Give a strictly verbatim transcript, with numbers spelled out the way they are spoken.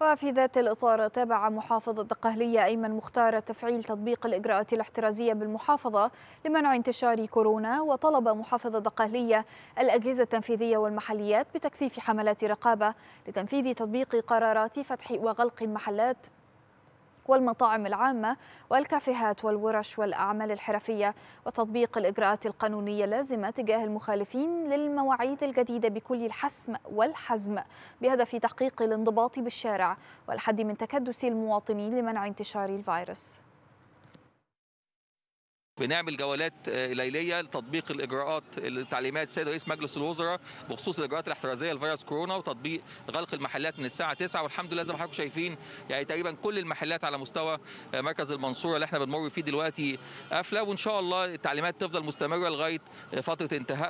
وفي ذات الإطار تابع محافظ الدقهلية أيمن مختار تفعيل تطبيق الإجراءات الاحترازية بالمحافظة لمنع انتشار كورونا، وطلب محافظ الدقهلية الأجهزة التنفيذية والمحليات بتكثيف حملات رقابة لتنفيذ تطبيق قرارات فتح وغلق المحلات والمطاعم العامة والكافيهات والورش والأعمال الحرفية، وتطبيق الإجراءات القانونية اللازمة تجاه المخالفين للمواعيد الجديدة بكل الحسم والحزم بهدف تحقيق الانضباط بالشارع والحد من تكدس المواطنين لمنع انتشار الفيروس. بنعمل جولات ليليه لتطبيق الاجراءات التعليمات السيد رئيس مجلس الوزراء بخصوص الاجراءات الاحترازيه لفيروس كورونا، وتطبيق غلق المحلات من الساعه تسعة، والحمد لله زي ما حضراتكم شايفين يعني تقريبا كل المحلات على مستوى مركز المنصوره اللي احنا بنمر فيه دلوقتي قافله، وان شاء الله التعليمات تفضل مستمره لغايه فتره انتهائها.